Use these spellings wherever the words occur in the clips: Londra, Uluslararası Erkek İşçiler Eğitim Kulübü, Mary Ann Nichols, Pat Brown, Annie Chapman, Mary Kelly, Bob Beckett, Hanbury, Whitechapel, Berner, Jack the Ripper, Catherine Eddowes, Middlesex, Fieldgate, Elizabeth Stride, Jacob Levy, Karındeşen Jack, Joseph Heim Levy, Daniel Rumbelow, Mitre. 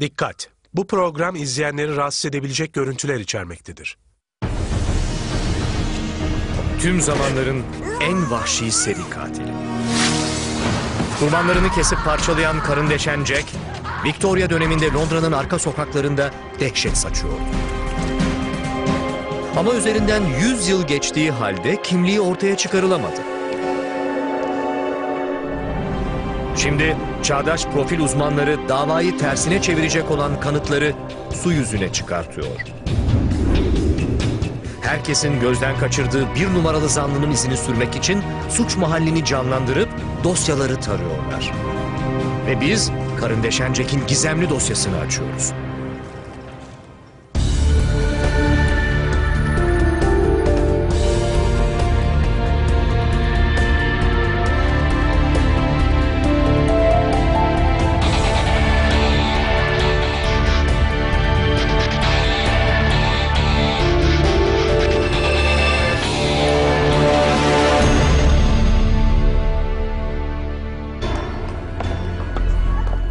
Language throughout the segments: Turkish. Dikkat! Bu program izleyenleri rahatsız edebilecek görüntüler içermektedir. Tüm zamanların en vahşi seri katili. Kurbanlarını kesip parçalayan karın deşen Jack, Victoria döneminde Londra'nın arka sokaklarında dehşet saçıyordu. Ama üzerinden 100 yıl geçtiği halde kimliği ortaya çıkarılamadı. Şimdi çağdaş profil uzmanları davayı tersine çevirecek olan kanıtları su yüzüne çıkartıyor. Herkesin gözden kaçırdığı bir numaralı zanlının izini sürmek için suç mahallini canlandırıp dosyaları tarıyorlar. Ve biz karın deşen Jack'in gizemli dosyasını açıyoruz.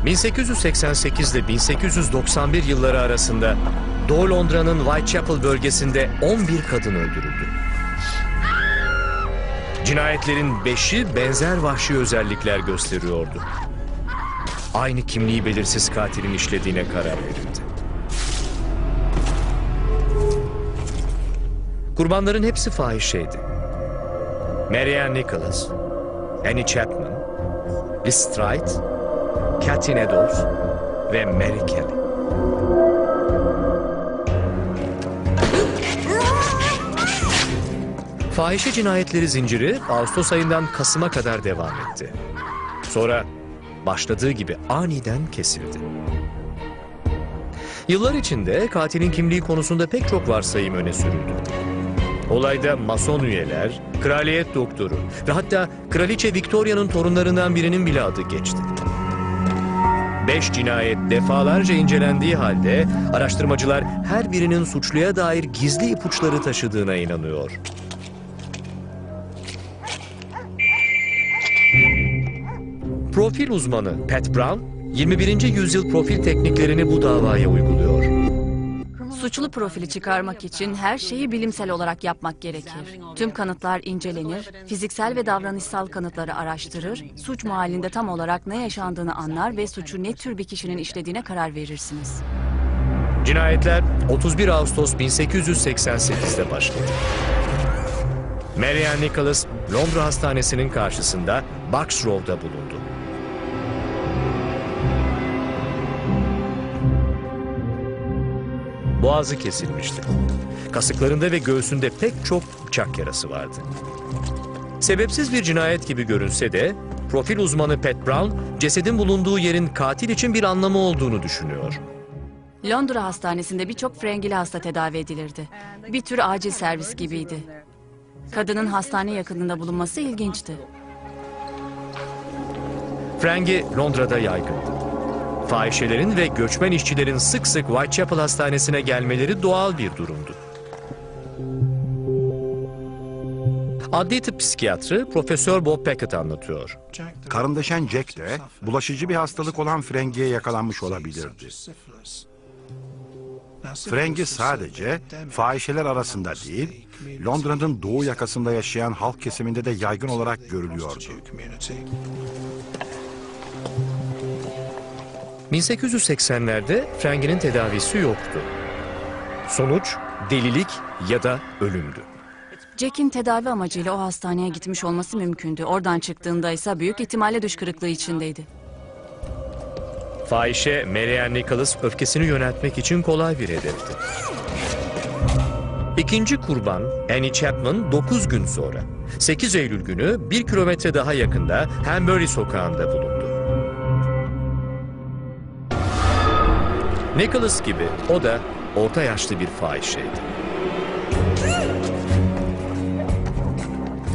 ...1888 ile 1891 yılları arasında Doğu Londra'nın Whitechapel bölgesinde 11 kadın öldürüldü. Cinayetlerin 5'i benzer vahşi özellikler gösteriyordu. Aynı kimliği belirsiz katilin işlediğine karar verildi. Kurbanların hepsi fahişeydi. Mary Ann Nichols, Annie Chapman, Elizabeth Stride, Catherine Eddowes ve Mary Kelly. Fahişe cinayetleri zinciri Ağustos ayından Kasım'a kadar devam etti. Sonra başladığı gibi aniden kesildi. Yıllar içinde katilin kimliği konusunda pek çok varsayım öne sürüldü. Olayda mason üyeler, kraliyet doktoru ve hatta Kraliçe Victoria'nın torunlarından birinin bile adı geçti. 5 cinayet defalarca incelendiği halde araştırmacılar her birinin suçluya dair gizli ipuçları taşıdığına inanıyor. Profil uzmanı Pat Brown, 21. yüzyıl profil tekniklerini bu davaya uyguluyor. Suçlu profili çıkarmak için her şeyi bilimsel olarak yapmak gerekir. Tüm kanıtlar incelenir, fiziksel ve davranışsal kanıtları araştırır, suç mahallinde tam olarak ne yaşandığını anlar ve suçu ne tür bir kişinin işlediğine karar verirsiniz. Cinayetler 31 Ağustos 1888'de başladı. Mary Ann Nichols, Londra Hastanesi'nin karşısında Box Road'da bulundu. Boğazı kesilmişti. Kasıklarında ve göğsünde pek çok bıçak yarası vardı. Sebepsiz bir cinayet gibi görünse de profil uzmanı Pat Brown cesedin bulunduğu yerin katil için bir anlamı olduğunu düşünüyor. Londra Hastanesi'nde birçok frengili hasta tedavi edilirdi. Bir tür acil servis gibiydi. Kadının hastane yakınında bulunması ilginçti. Frengi Londra'da yaygındı. Fahişelerin ve göçmen işçilerin sık sık Whitechapel Hastanesi'ne gelmeleri doğal bir durumdu. Adli tıp psikiyatrı Profesör Bob Beckett anlatıyor. Karın deşen Jack de bulaşıcı bir hastalık olan frengiye yakalanmış olabilirdi. Frengi sadece fahişeler arasında değil, Londra'nın doğu yakasında yaşayan halk kesiminde de yaygın olarak görülüyordu. 1880'lerde frenginin tedavisi yoktu. Sonuç delilik ya da ölümdü. Jack'in tedavi amacıyla o hastaneye gitmiş olması mümkündü. Oradan çıktığında ise büyük ihtimalle düş kırıklığı içindeydi. Fahişe Mary Ann Nichols öfkesini yöneltmek için kolay bir hedefti. İkinci kurban Annie Chapman 9 gün sonra 8 Eylül günü 1 kilometre daha yakında Hanbury sokağında bulundu. Nichols gibi o da orta yaşlı bir fahişeydi.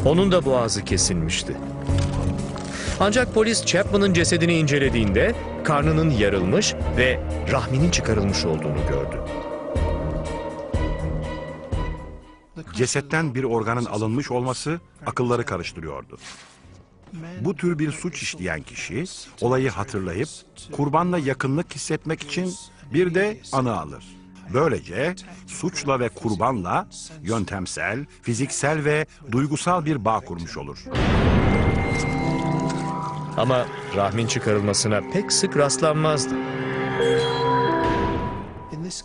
Onun da boğazı kesilmişti. Ancak polis Chapman'ın cesedini incelediğinde karnının yarılmış ve rahminin çıkarılmış olduğunu gördü. Cesetten bir organın alınmış olması akılları karıştırıyordu. Bu tür bir suç işleyen kişi olayı hatırlayıp kurbanla yakınlık hissetmek için bir de anı alır. Böylece suçla ve kurbanla yöntemsel, fiziksel ve duygusal bir bağ kurmuş olur. Ama rahmin çıkarılmasına pek sık rastlanmazdı.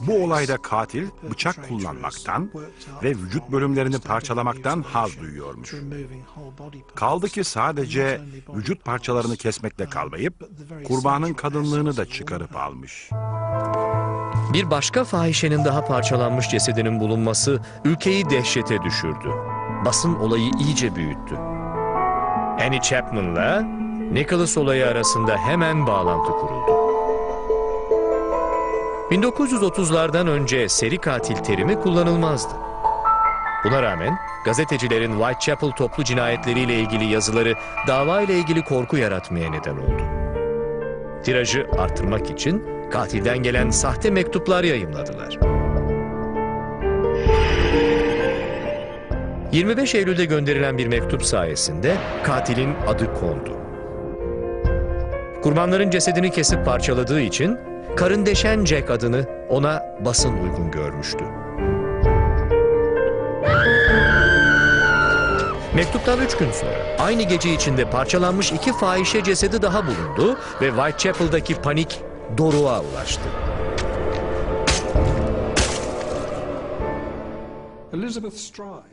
Bu olayda katil bıçak kullanmaktan ve vücut bölümlerini parçalamaktan haz duyuyormuş. Kaldı ki sadece vücut parçalarını kesmekle kalmayıp kurbanın kadınlığını da çıkarıp almış. Bir başka fahişenin daha parçalanmış cesedinin bulunması ülkeyi dehşete düşürdü. Basın olayı iyice büyüttü. Annie Chapman'la Nicholas olayı arasında hemen bağlantı kuruldu. 1930'lardan önce seri katil terimi kullanılmazdı. Buna rağmen gazetecilerin Whitechapel toplu cinayetleriyle ilgili yazıları davayla ilgili korku yaratmaya neden oldu. Tirajı artırmak için katilden gelen sahte mektuplar yayımladılar. 25 Eylül'de gönderilen bir mektup sayesinde katilin adı kondu. Kurbanların cesedini kesip parçaladığı için Karın Deşen Jack adını ona basın uygun görmüştü. Mektuptan 3 gün sonra aynı gece içinde parçalanmış 2 fahişe cesedi daha bulundu ve Whitechapel'daki panik doruğa ulaştı.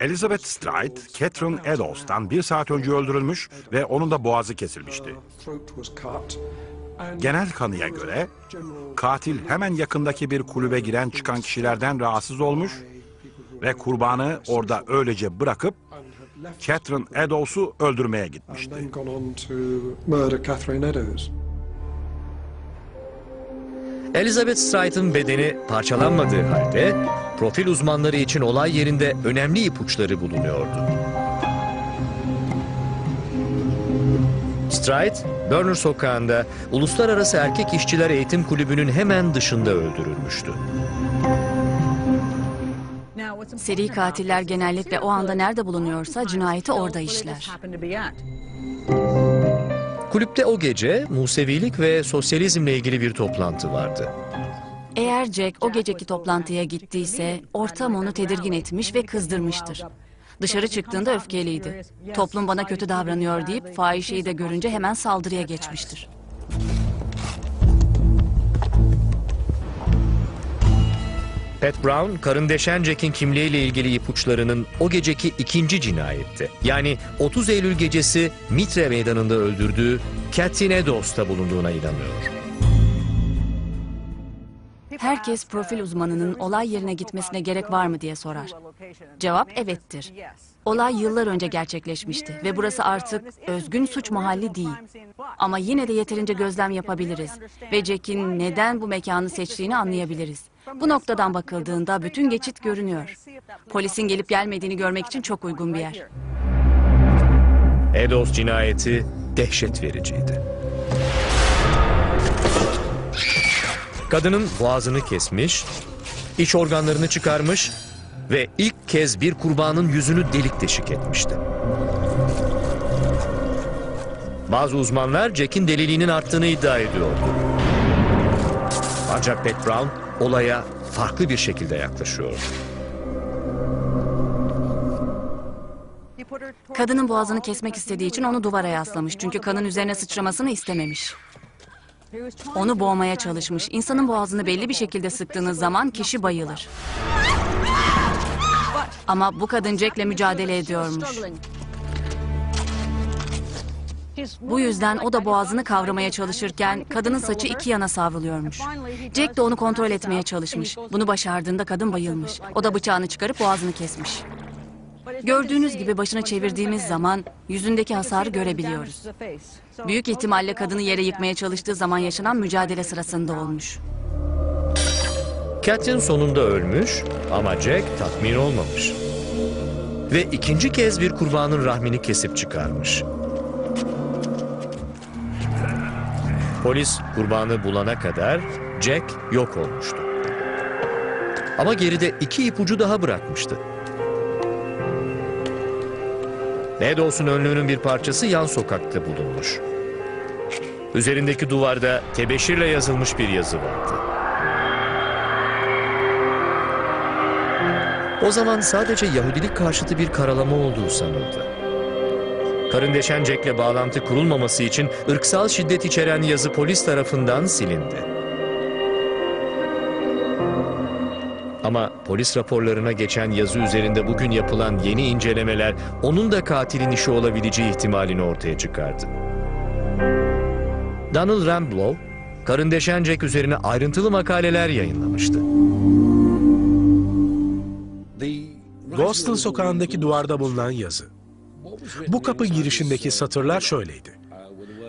Elizabeth Stride, Catherine Eddowes'tan 1 saat önce öldürülmüş ve onun da boğazı kesilmişti. Genel kanıya göre katil hemen yakındaki bir kulübe giren çıkan kişilerden rahatsız olmuş ve kurbanı orada öylece bırakıp Catherine Eddowes'u öldürmeye gitmişti. Elizabeth Stride'ın bedeni parçalanmadığı halde profil uzmanları için olay yerinde önemli ipuçları bulunuyordu. Stride, Berner sokağında Uluslararası Erkek İşçiler Eğitim Kulübü'nün hemen dışında öldürülmüştü. Seri katiller genellikle o anda nerede bulunuyorsa cinayeti orada işler. Kulüpte o gece Musevilik ve sosyalizmle ilgili bir toplantı vardı. Eğer Jack o geceki toplantıya gittiyse ortam onu tedirgin etmiş ve kızdırmıştır. Dışarı çıktığında öfkeliydi. Toplum bana kötü davranıyor deyip fahişeyi de görünce hemen saldırıya geçmiştir. Pat Brown, Karın Deşen Jack'in kimliğiyle ilgili ipuçlarının o geceki 2. cinayette, yani 30 Eylül gecesi Mitre meydanında öldürdüğü Catherine Eddowes'ta bulunduğuna inanıyor. Herkes profil uzmanının olay yerine gitmesine gerek var mı diye sorar. Cevap evettir. Olay yıllar önce gerçekleşmişti ve burası artık özgün suç mahalli değil. Ama yine de yeterince gözlem yapabiliriz ve Jack'in neden bu mekanı seçtiğini anlayabiliriz. Bu noktadan bakıldığında bütün geçit görünüyor. Polisin gelip gelmediğini görmek için çok uygun bir yer. Eddowes cinayeti dehşet vericiydi. Kadının boğazını kesmiş, iç organlarını çıkarmış ve ilk kez bir kurbanın yüzünü delik deşik etmişti. Bazı uzmanlar Jack'in deliliğinin arttığını iddia ediyordu. Ancak Pat Brown olaya farklı bir şekilde yaklaşıyordu. Kadının boğazını kesmek istediği için onu duvara yaslamış çünkü kanın üzerine sıçramasını istememiş. Onu boğmaya çalışmış. İnsanın boğazını belli bir şekilde sıktığınız zaman kişi bayılır. Ama bu kadın Jack'le mücadele ediyormuş. Bu yüzden o da boğazını kavramaya çalışırken kadının saçı 2 yana savruluyormuş. Jack de onu kontrol etmeye çalışmış. Bunu başardığında kadın bayılmış. O da bıçağını çıkarıp boğazını kesmiş. Gördüğünüz gibi başına çevirdiğimiz zaman yüzündeki hasarı görebiliyoruz. Büyük ihtimalle kadını yere yıkmaya çalıştığı zaman yaşanan mücadele sırasında olmuş. Catherine sonunda ölmüş ama Jack tatmin olmamış. Ve 2. kez bir kurbanın rahmini kesip çıkarmış. Polis kurbanı bulana kadar Jack yok olmuştu. Ama geride 2 ipucu daha bırakmıştı. Eddowes'un önlüğünün bir parçası yan sokakta bulunmuş. Üzerindeki duvarda tebeşirle yazılmış bir yazı vardı. O zaman sadece Yahudilik karşıtı bir karalama olduğu sanıldı. Karındeşen Jack'le bağlantı kurulmaması için ırksal şiddet içeren yazı polis tarafından silindi. Ama polis raporlarına geçen yazı üzerinde bugün yapılan yeni incelemeler onun da katilin işi olabileceği ihtimalini ortaya çıkardı. Daniel Rumbelow, karındeşen Jack üzerine ayrıntılı makaleler yayınlamıştı. Gostel sokağındaki duvarda bulunan yazı. Bu kapı girişindeki satırlar şöyleydi.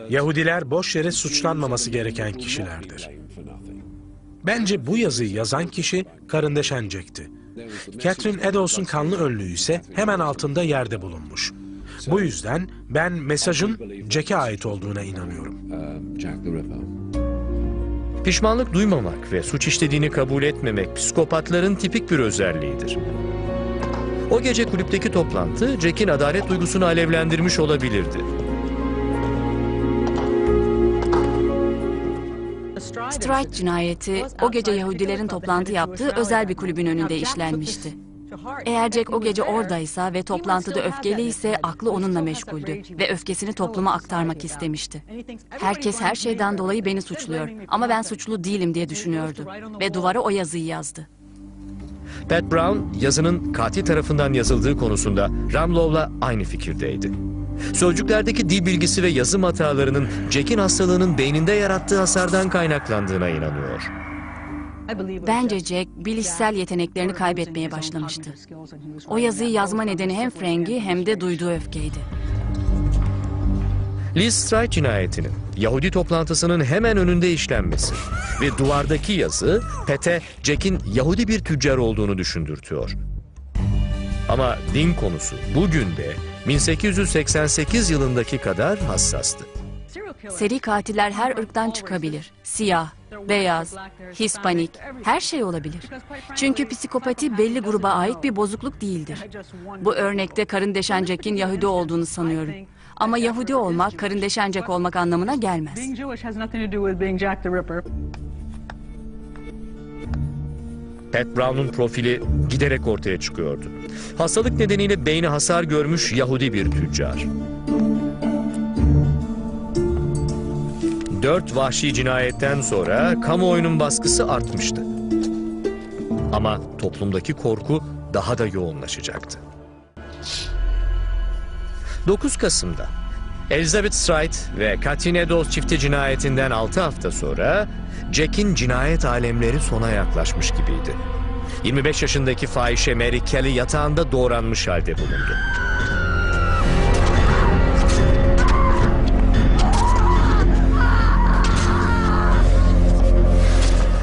Yahudiler boş yere suçlanmaması gereken kişilerdir. Bence bu yazıyı yazan kişi karındeşen Jack'ti. Catherine Eddowes'un kanlı önlüğü ise hemen altında yerde bulunmuş. Bu yüzden ben mesajın Jack'e ait olduğuna inanıyorum. Pişmanlık duymamak ve suç işlediğini kabul etmemek psikopatların tipik bir özelliğidir. O gece kulüpteki toplantı Jack'in adalet duygusunu alevlendirmiş olabilirdi. Stride cinayeti o gece Yahudilerin toplantı yaptığı özel bir kulübün önünde işlenmişti. Eğer Jack o gece oradaysa ve toplantıda öfkeliyse aklı onunla meşguldü ve öfkesini topluma aktarmak istemişti. Herkes her şeyden dolayı beni suçluyor ama ben suçlu değilim diye düşünüyordu ve duvara o yazıyı yazdı. Pat Brown yazının katil tarafından yazıldığı konusunda Rumlow'la aynı fikirdeydi. Sözcüklerdeki dil bilgisi ve yazım hatalarının Jack'in hastalığının beyninde yarattığı hasardan kaynaklandığına inanıyor. Bence Jack bilişsel yeteneklerini kaybetmeye başlamıştı. O yazıyı yazma nedeni hem Frank'i hem de duyduğu öfkeydi. Liz Stride cinayetinin Yahudi toplantısının hemen önünde işlenmesi ve duvardaki yazı Pat'e Jack'in Yahudi bir tüccar olduğunu düşündürtüyor. Ama din konusu bugün de 1888 yılındaki kadar hassastı. Seri katiller her ırktan çıkabilir. Siyah, beyaz, Hispanik, her şey olabilir. Çünkü psikopati belli gruba ait bir bozukluk değildir. Bu örnekte karındeşen Jack'in Yahudi olduğunu sanıyorum. Ama Yahudi olmak, karındeşen Jack olmak anlamına gelmez. Pat Brown'un profili giderek ortaya çıkıyordu. Hastalık nedeniyle beyni hasar görmüş Yahudi bir tüccar. 4 vahşi cinayetten sonra kamuoyunun baskısı artmıştı. Ama toplumdaki korku daha da yoğunlaşacaktı. 9 Kasım'da Elizabeth Stride ve Catherine Eddowes çifti cinayetinden 6 hafta sonra Jack'in cinayet alemleri sona yaklaşmış gibiydi. 25 yaşındaki fahişe Mary Kelly yatağında doğranmış halde bulundu.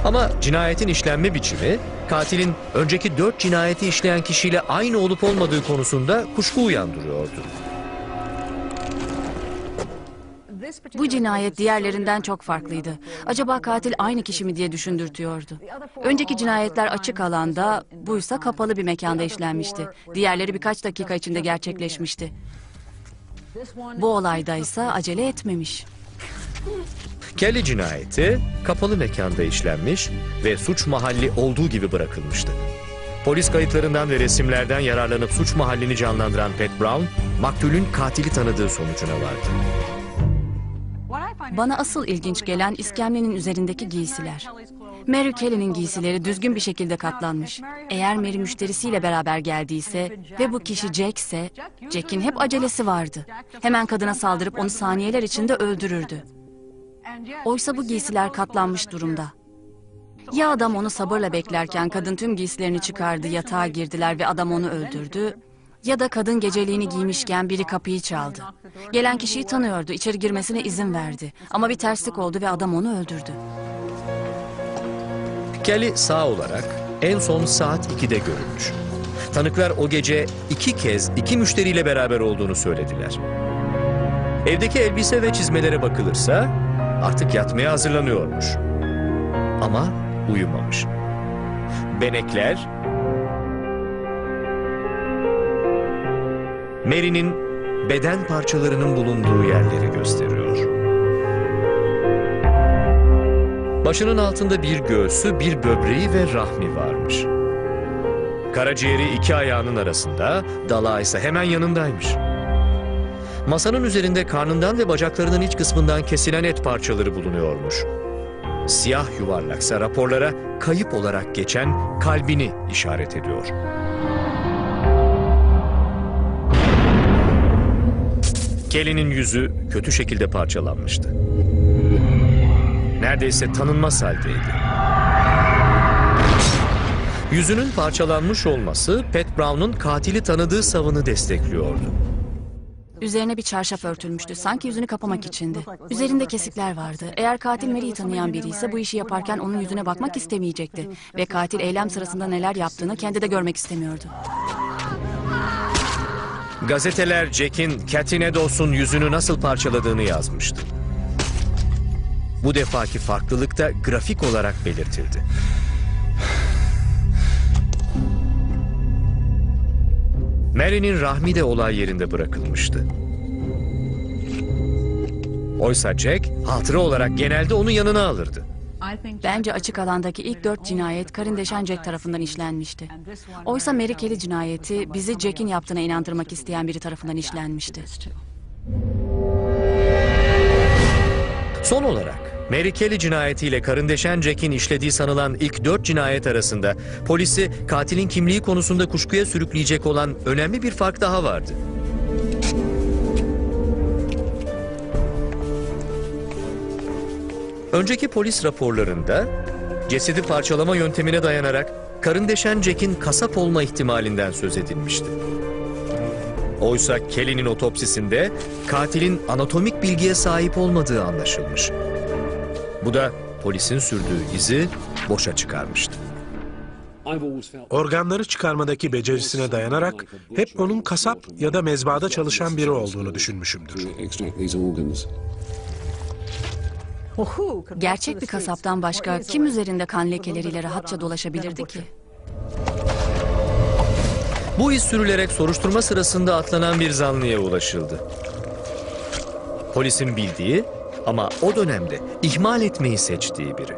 Ama cinayetin işlenme biçimi katilin önceki 4 cinayeti işleyen kişiyle aynı olup olmadığı konusunda kuşku uyandırıyordu. Bu cinayet diğerlerinden çok farklıydı. Acaba katil aynı kişi mi diye düşündürtüyordu. Önceki cinayetler açık alanda, buysa kapalı bir mekanda işlenmişti. Diğerleri birkaç dakika içinde gerçekleşmişti. Bu olaydaysa acele etmemiş. Kelly cinayeti kapalı mekanda işlenmiş ve suç mahalli olduğu gibi bırakılmıştı. Polis kayıtlarından ve resimlerden yararlanıp suç mahallini canlandıran Pat Brown, maktulün katili tanıdığı sonucuna vardı. Bana asıl ilginç gelen iskemlenin üzerindeki giysiler. Mary Kelly'nin giysileri düzgün bir şekilde katlanmış. Eğer Mary müşterisiyle beraber geldiyse ve bu kişi Jack ise, Jack'in hep acelesi vardı. Hemen kadına saldırıp onu saniyeler içinde öldürürdü. Oysa bu giysiler katlanmış durumda. Ya adam onu sabırla beklerken kadın tüm giysilerini çıkardı, yatağa girdiler ve adam onu öldürdü. Ya da kadın geceliğini giymişken biri kapıyı çaldı. Gelen kişiyi tanıyordu, içeri girmesine izin verdi. Ama bir terslik oldu ve adam onu öldürdü. Kelly sağ olarak en son saat 2'de görülmüş. Tanıklar o gece 2 kez 2 müşteriyle beraber olduğunu söylediler. Evdeki elbise ve çizmelere bakılırsa artık yatmaya hazırlanıyormuş. Ama uyumamış. Benekler... Mary'nin beden parçalarının bulunduğu yerleri gösteriyor. Başının altında bir göğsü, bir böbreği ve rahmi varmış. Karaciğeri iki ayağının arasında, dalağı ise hemen yanındaymış. Masanın üzerinde karnından ve bacaklarının iç kısmından kesilen et parçaları bulunuyormuş. Siyah yuvarlaksa raporlara kayıp olarak geçen kalbini işaret ediyor. Kelly'nin yüzü kötü şekilde parçalanmıştı. Neredeyse tanınmaz haldeydi. Yüzünün parçalanmış olması Pat Brown'un katili tanıdığı savını destekliyordu. Üzerine bir çarşaf örtülmüştü. Sanki yüzünü kapamak içindi. Üzerinde kesikler vardı. Eğer katil Mary'i tanıyan biri ise bu işi yaparken onun yüzüne bakmak istemeyecekti. Ve katil eylem sırasında neler yaptığını kendi de görmek istemiyordu. Gazeteler Jack'in Catherine Eddowes'un yüzünü nasıl parçaladığını yazmıştı. Bu defaki farklılık da grafik olarak belirtildi. Mary'nin rahmi de olay yerinde bırakılmıştı. Oysa Jack, hatıra olarak genelde onu yanına alırdı. Bence açık alandaki ilk 4 cinayet Karin Deşen Jack tarafından işlenmişti. Oysa Mary Kelly cinayeti bizi Jack'in yaptığına inandırmak isteyen biri tarafından işlenmişti. Son olarak Mary Kelly cinayetiyle Karin Deşen Jack'in işlediği sanılan ilk 4 cinayet arasında polisi katilin kimliği konusunda kuşkuya sürükleyecek olan önemli bir fark daha vardı. Önceki polis raporlarında cesedi parçalama yöntemine dayanarak Karin Deşen Jack'in kasap olma ihtimalinden söz edilmişti. Oysa Kelly'nin otopsisinde katilin anatomik bilgiye sahip olmadığı anlaşılmış. Bu da polisin sürdüğü izi boşa çıkarmıştı. Organları çıkarmadaki becerisine dayanarak hep onun kasap ya da mezbahada çalışan biri olduğunu düşünmüşümdür. Gerçek bir kasaptan başka kim üzerinde kan lekeleriyle rahatça dolaşabilirdi ki? Bu iz sürülerek soruşturma sırasında atlanan bir zanlıya ulaşıldı. Polisin bildiği ama o dönemde ihmal etmeyi seçtiği biri.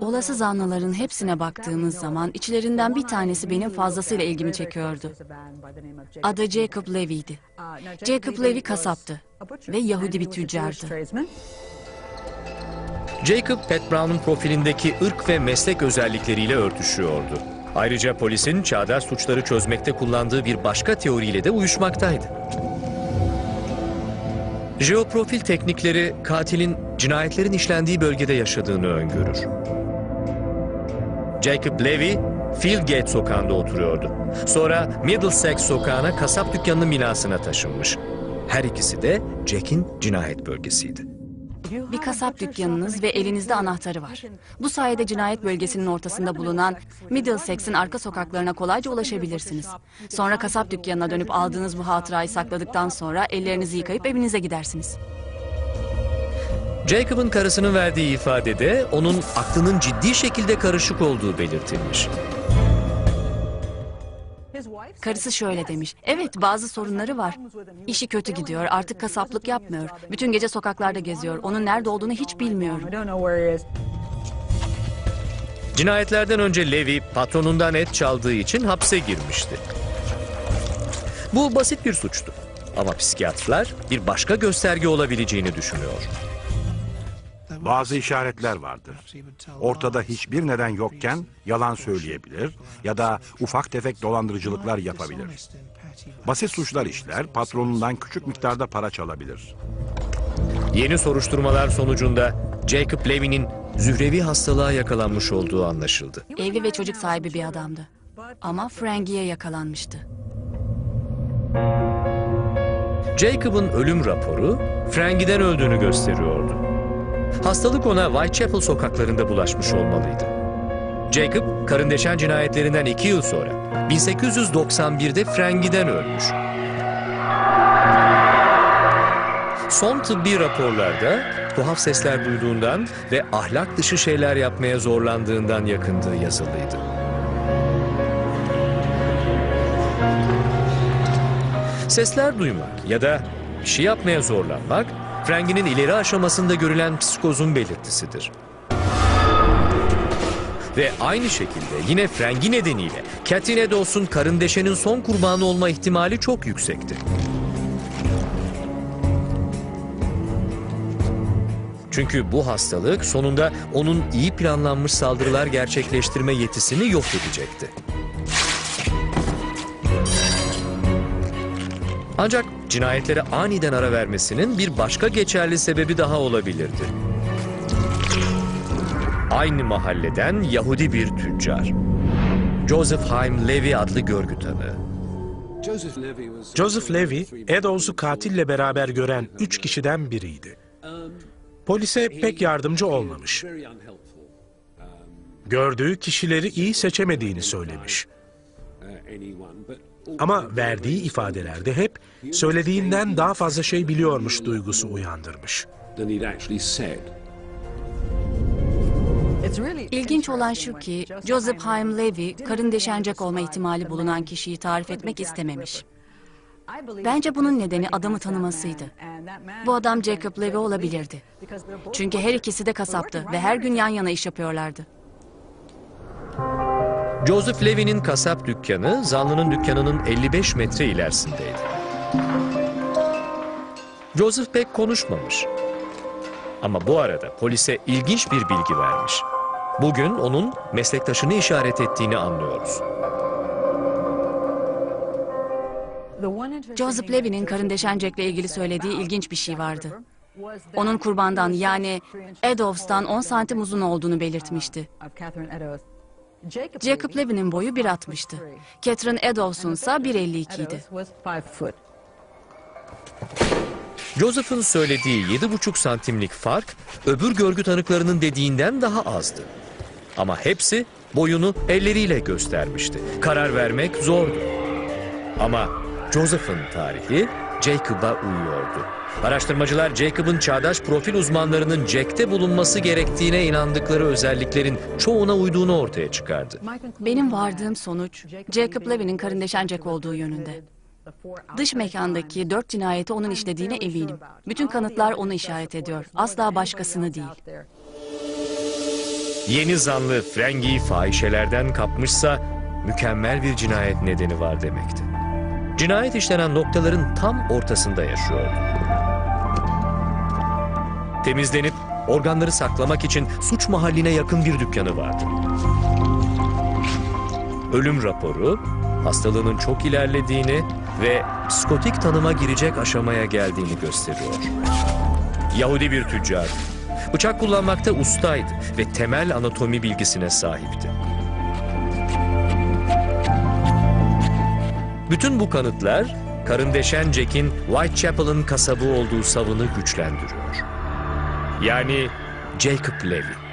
Olası zanlıların hepsine baktığımız zaman içlerinden bir tanesi benim fazlasıyla ilgimi çekiyordu. Adı Jacob Levy'ydi. Jacob Levy kasaptı ve Yahudi bir tüccardı. Jacob, Pat Brown'un profilindeki ırk ve meslek özellikleriyle örtüşüyordu. Ayrıca polisin çağdaş suçları çözmekte kullandığı bir başka teoriyle de uyuşmaktaydı. Jeoprofil teknikleri katilin cinayetlerin işlendiği bölgede yaşadığını öngörür. Jacob Levy, Fieldgate sokağında oturuyordu. Sonra Middlesex sokağına kasap dükkanının binasına taşınmış. Her ikisi de Jack'in cinayet bölgesiydi. Bir kasap dükkanınız ve elinizde anahtarı var. Bu sayede cinayet bölgesinin ortasında bulunan Middlesex'in arka sokaklarına kolayca ulaşabilirsiniz. Sonra kasap dükkanına dönüp aldığınız bu hatırayı sakladıktan sonra ellerinizi yıkayıp evinize gidersiniz. Jacob'ın karısının verdiği ifadede onun aklının ciddi şekilde karışık olduğu belirtilmiş. Karısı şöyle demiş, evet bazı sorunları var. İşi kötü gidiyor, artık kasaplık yapmıyor. Bütün gece sokaklarda geziyor, onun nerede olduğunu hiç bilmiyorum. Cinayetlerden önce Levy patronundan et çaldığı için hapse girmişti. Bu basit bir suçtu. Ama psikiyatrlar bir başka gösterge olabileceğini düşünüyor. Bazı işaretler vardır. Ortada hiçbir neden yokken yalan söyleyebilir ya da ufak tefek dolandırıcılıklar yapabilir. Basit suçlar işler, patronundan küçük miktarda para çalabilir. Yeni soruşturmalar sonucunda Jacob Levy'nin zührevi hastalığa yakalanmış olduğu anlaşıldı. Evli ve çocuk sahibi bir adamdı. Ama Frankie'ye yakalanmıştı. Jacob'ın ölüm raporu Frankie'den öldüğünü gösteriyordu. Hastalık ona Whitechapel sokaklarında bulaşmış olmalıydı. Jacob, Karin Deşen cinayetlerinden 2 yıl sonra 1891'de Frankie'den ölmüş. Son tıbbi raporlarda tuhaf sesler duyduğundan ve ahlak dışı şeyler yapmaya zorlandığından yakındığı yazılıydı. Sesler duymak ya da bir şey yapmaya zorlanmak, frenginin ileri aşamasında görülen psikozun belirtisidir. Ve aynı şekilde yine frengi nedeniyle Catherine Eddowes'un karındeşenin son kurbanı olma ihtimali çok yüksekti. Çünkü bu hastalık sonunda onun iyi planlanmış saldırılar gerçekleştirme yetisini yok edecekti. Ancak cinayetlere aniden ara vermesinin bir başka geçerli sebebi daha olabilirdi. Aynı mahalleden Yahudi bir tüccar, Joseph Heim Levy adlı görgü tanığı. Joseph Levy, Eddowes'u katille beraber gören 3 kişiden biriydi. Polise pek yardımcı olmamış. Gördüğü kişileri iyi seçemediğini söylemiş. Ama verdiği ifadelerde hep söylediğinden daha fazla şey biliyormuş duygusu uyandırmış. İlginç olan şu ki Joseph Heim Levy karındeşencek olma ihtimali bulunan kişiyi tarif etmek istememiş. Bence bunun nedeni adamı tanımasıydı. Bu adam Jacob Levy olabilirdi. Çünkü her ikisi de kasaptı ve her gün yan yana iş yapıyorlardı. Joseph Levy'nin kasap dükkanı, zanlının dükkanının 55 metre ilerisindeydi. Joseph pek konuşmamış. Ama bu arada polise ilginç bir bilgi vermiş. Bugün onun meslektaşını işaret ettiğini anlıyoruz. Joseph Levy'nin karındeşencek'le ilgili söylediği ilginç bir şey vardı. Onun kurbandan yani Eddowes'tan 10 santim uzun olduğunu belirtmişti. Jacob Levy'nin boyu 1.60'tı. Catherine Eddowes'un ise 1.52 idi. Joseph'ın söylediği 7,5 santimlik fark öbür görgü tanıklarının dediğinden daha azdı. Ama hepsi boyunu elleriyle göstermişti. Karar vermek zordu. Ama Joseph'ın tarihi Jacob'a uyuyordu. Araştırmacılar Jacob'ın çağdaş profil uzmanlarının Jack'te bulunması gerektiğine inandıkları özelliklerin çoğuna uyduğunu ortaya çıkardı. Benim vardığım sonuç Jacob Levy'nin karındeşen Jack olduğu yönünde. Dış mekandaki 4 cinayeti onun işlediğine eminim. Bütün kanıtlar onu işaret ediyor. Asla başkasını değil. Yeni zanlı Frengi'yi fahişelerden kapmışsa mükemmel bir cinayet nedeni var demekti. Cinayet işlenen noktaların tam ortasında yaşıyordu. Temizlenip organları saklamak için suç mahalline yakın bir dükkanı vardı. Ölüm raporu hastalığının çok ilerlediğini ve psikotik tanıma girecek aşamaya geldiğini gösteriyor. Yahudi bir tüccar, bıçak kullanmakta ustaydı ve temel anatomi bilgisine sahipti. Bütün bu kanıtlar, karındeşen Jack'in Whitechapel'ın kasabı olduğu savını güçlendiriyor. Yani Jacob Levy.